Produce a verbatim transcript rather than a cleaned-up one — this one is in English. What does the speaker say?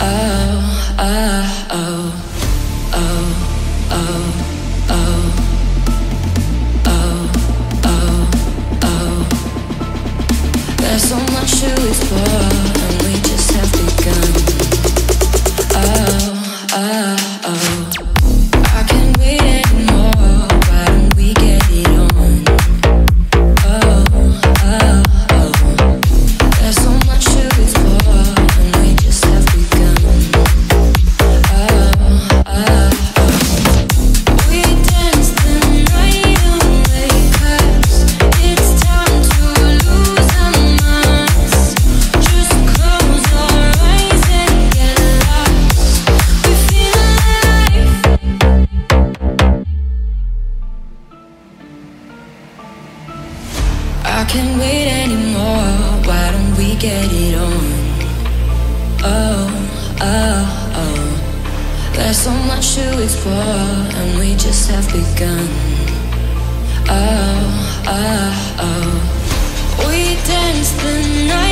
Oh, oh, oh. We danced the night